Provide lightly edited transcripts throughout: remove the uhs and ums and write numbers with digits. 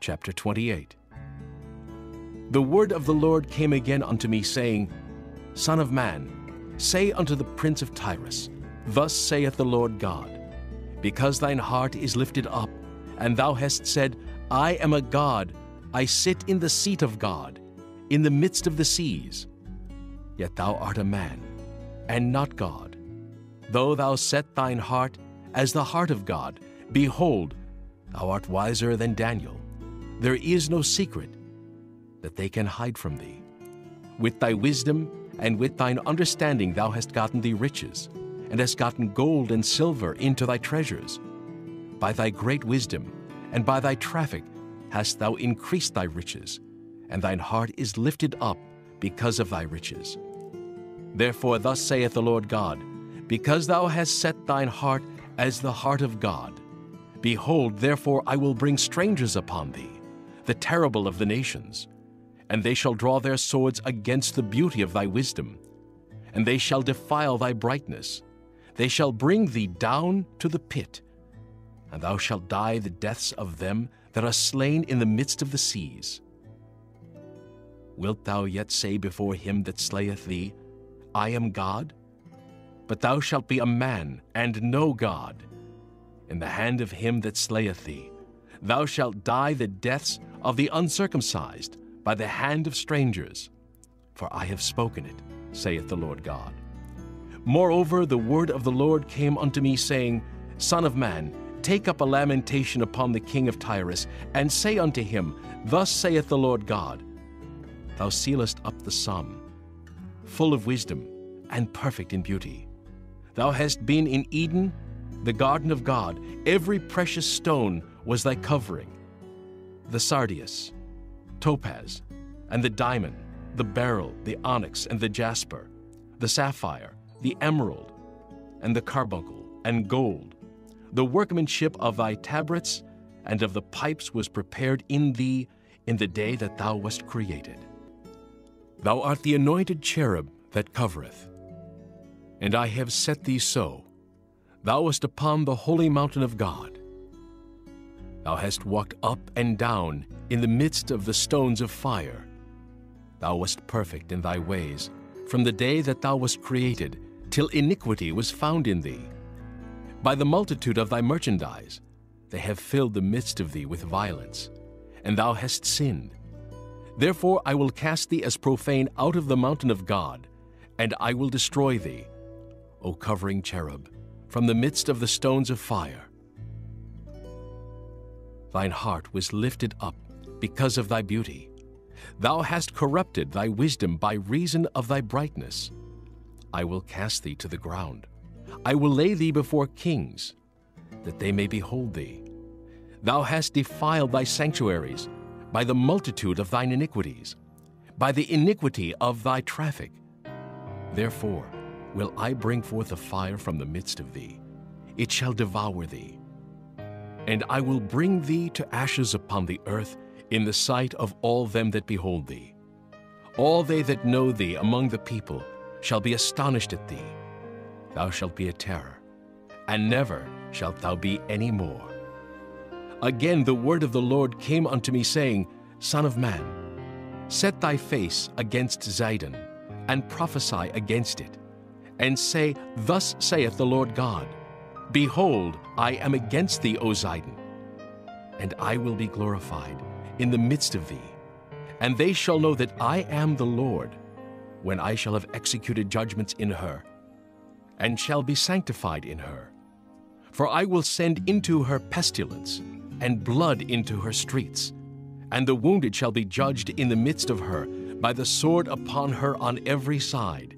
Chapter 28. The word of the Lord came again unto me, saying, Son of man, say unto the prince of Tyrus, Thus saith the Lord God, Because thine heart is lifted up, and thou hast said, I am a god, I sit in the seat of God, in the midst of the seas. Yet thou art a man, and not God. Though thou set thine heart as the heart of God, behold, thou art wiser than Daniel. There is no secret that they can hide from thee. With thy wisdom and with thine understanding thou hast gotten thee riches, and hast gotten gold and silver into thy treasures. By thy great wisdom and by thy traffic hast thou increased thy riches, and thine heart is lifted up because of thy riches. Therefore thus saith the Lord God, Because thou hast set thine heart as the heart of God, behold, therefore I will bring strangers upon thee, the terrible of the nations, and they shall draw their swords against the beauty of thy wisdom, and they shall defile thy brightness. They shall bring thee down to the pit, and thou shalt die the deaths of them that are slain in the midst of the seas. Wilt thou yet say before him that slayeth thee, I am God? But thou shalt be a man, and no God. In the hand of him that slayeth thee, thou shalt die the deaths of the uncircumcised by the hand of strangers. For I have spoken it, saith the Lord God. Moreover, the word of the Lord came unto me, saying, Son of man, take up a lamentation upon the king of Tyrus, and say unto him, Thus saith the Lord God, Thou sealest up the sum, full of wisdom and perfect in beauty. Thou hast been in Eden, the garden of God. Every precious stone was thy covering, the sardius, topaz, and the diamond, the beryl, the onyx, and the jasper, the sapphire, the emerald, and the carbuncle, and gold. The workmanship of thy tabrets and of the pipes was prepared in thee in the day that thou wast created. Thou art the anointed cherub that covereth, and I have set thee so. Thou wast upon the holy mountain of God. Thou hast walked up and down in the midst of the stones of fire. Thou wast perfect in thy ways from the day that thou wast created, till iniquity was found in thee. By the multitude of thy merchandise they have filled the midst of thee with violence, and thou hast sinned. Therefore I will cast thee as profane out of the mountain of God, and I will destroy thee, O covering cherub, from the midst of the stones of fire. Thine heart was lifted up because of thy beauty. Thou hast corrupted thy wisdom by reason of thy brightness. I will cast thee to the ground. I will lay thee before kings, that they may behold thee. Thou hast defiled thy sanctuaries by the multitude of thine iniquities, by the iniquity of thy traffic. Therefore will I bring forth a fire from the midst of thee. It shall devour thee. And I will bring thee to ashes upon the earth in the sight of all them that behold thee. All they that know thee among the people shall be astonished at thee. Thou shalt be a terror, and never shalt thou be any more. Again the word of the Lord came unto me, saying, Son of man, set thy face against Zidon, and prophesy against it, and say, Thus saith the Lord God, Behold, I am against thee, O Zidon, and I will be glorified in the midst of thee. And they shall know that I am the Lord, when I shall have executed judgments in her, and shall be sanctified in her. For I will send into her pestilence, and blood into her streets, and the wounded shall be judged in the midst of her, by the sword upon her on every side.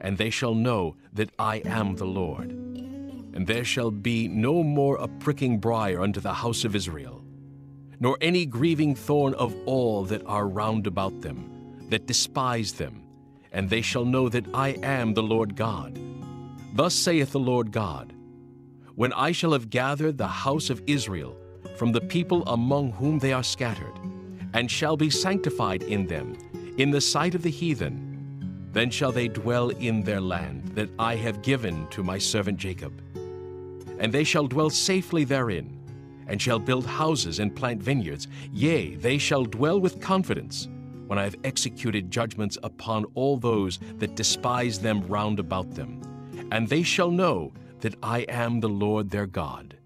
And they shall know that I am the Lord. And there shall be no more a pricking briar unto the house of Israel, nor any grieving thorn of all that are round about them, that despise them. And they shall know that I am the Lord God. Thus saith the Lord God, When I shall have gathered the house of Israel from the people among whom they are scattered, and shall be sanctified in them, in the sight of the heathen, then shall they dwell in their land that I have given to my servant Jacob. And they shall dwell safely therein, and shall build houses and plant vineyards. Yea, they shall dwell with confidence, when I have executed judgments upon all those that despise them round about them. And they shall know that I am the Lord their God.